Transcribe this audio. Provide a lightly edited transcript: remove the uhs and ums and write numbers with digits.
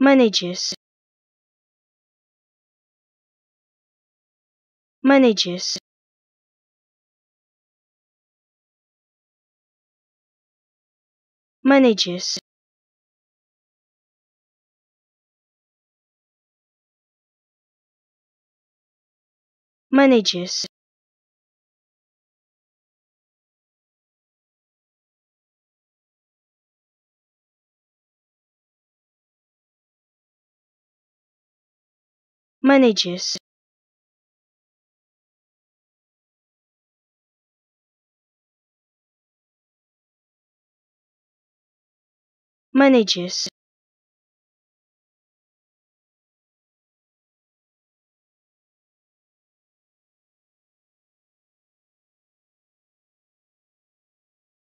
manages, manages, manages, manages, manages,